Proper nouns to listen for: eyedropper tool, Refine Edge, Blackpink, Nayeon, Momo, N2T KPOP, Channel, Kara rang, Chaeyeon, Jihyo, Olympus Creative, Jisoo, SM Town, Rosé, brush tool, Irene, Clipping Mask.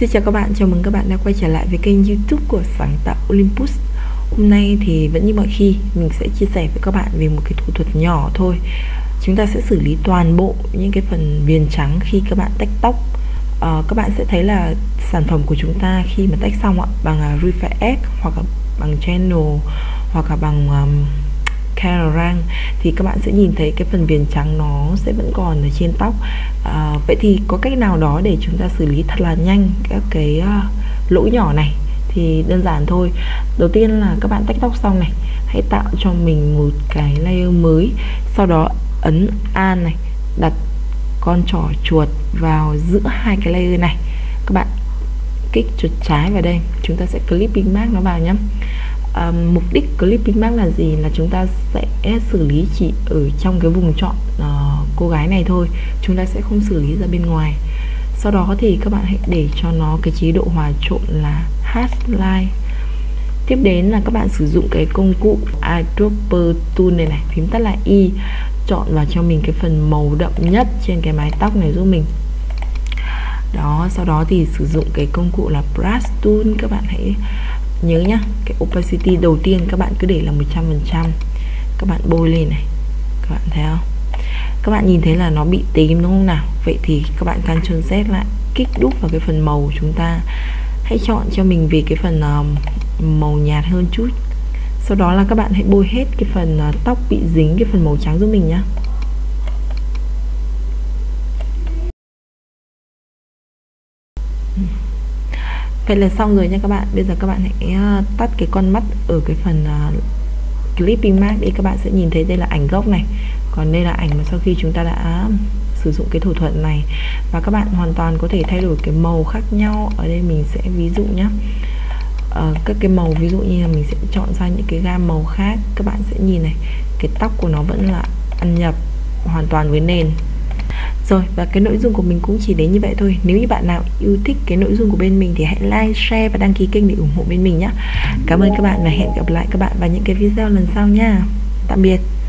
Xin chào các bạn, chào mừng các bạn đã quay trở lại với kênh YouTube của sáng tạo Olympus. Hôm nay thì vẫn như mọi khi, mình sẽ chia sẻ với các bạn về một cái thủ thuật nhỏ thôi. Chúng ta sẽ xử lý toàn bộ những cái phần viền trắng khi các bạn tách tóc. Các bạn sẽ thấy là sản phẩm của chúng ta khi mà tách xong ạ, bằng Refine Edge hoặc là bằng Channel hoặc là bằng Kara rang, thì các bạn sẽ nhìn thấy cái phần viền trắng nó sẽ vẫn còn ở trên tóc. Vậy thì có cách nào đó để chúng ta xử lý thật là nhanh các cái lỗ nhỏ này thì đơn giản thôi. Đầu tiên là các bạn tách tóc xong này, hãy tạo cho mình một cái layer mới, sau đó ấn an này, đặt con trỏ chuột vào giữa hai cái layer này, các bạn kích chuột trái vào đây, chúng ta sẽ clipping mask nó vào nhé. Mục đích clipping mask là gì? Là chúng ta sẽ xử lý chỉ ở trong cái vùng chọn cô gái này thôi, chúng ta sẽ không xử lý ra bên ngoài. Sau đó thì các bạn hãy để cho nó cái chế độ hòa trộn là hash line. Tiếp đến là các bạn sử dụng cái công cụ eyedropper tool này này, phím tắt là Y, chọn vào cho mình cái phần màu đậm nhất trên cái mái tóc này giúp mình. Đó, sau đó thì sử dụng cái công cụ là brush tool, các bạn hãy nhớ nhá, cái opacity đầu tiên các bạn cứ để là 100%. Các bạn bôi lên này, các bạn thấy không? Các bạn nhìn thấy là nó bị tím đúng không nào? Vậy thì các bạn Ctrl Z lại, kích đúp vào cái phần màu, chúng ta hãy chọn cho mình về cái phần màu nhạt hơn chút. Sau đó là các bạn hãy bôi hết cái phần tóc bị dính cái phần màu trắng giúp mình nhá. Vậy là xong rồi nha các bạn. Bây giờ các bạn hãy tắt cái con mắt ở cái phần clipping mask đi. Các bạn sẽ nhìn thấy đây là ảnh gốc này, còn đây là ảnh mà sau khi chúng ta đã sử dụng cái thủ thuật này. Và các bạn hoàn toàn có thể thay đổi cái màu khác nhau. Ở đây mình sẽ ví dụ nhé, các cái màu, ví dụ như là mình sẽ chọn ra những cái gam màu khác. Các bạn sẽ nhìn này, cái tóc của nó vẫn là ăn nhập hoàn toàn với nền. Rồi, và cái nội dung của mình cũng chỉ đến như vậy thôi. Nếu như bạn nào yêu thích cái nội dung của bên mình thì hãy like, share và đăng ký kênh để ủng hộ bên mình nhé. Cảm ơn các bạn và hẹn gặp lại các bạn vào những cái video lần sau nha. Tạm biệt.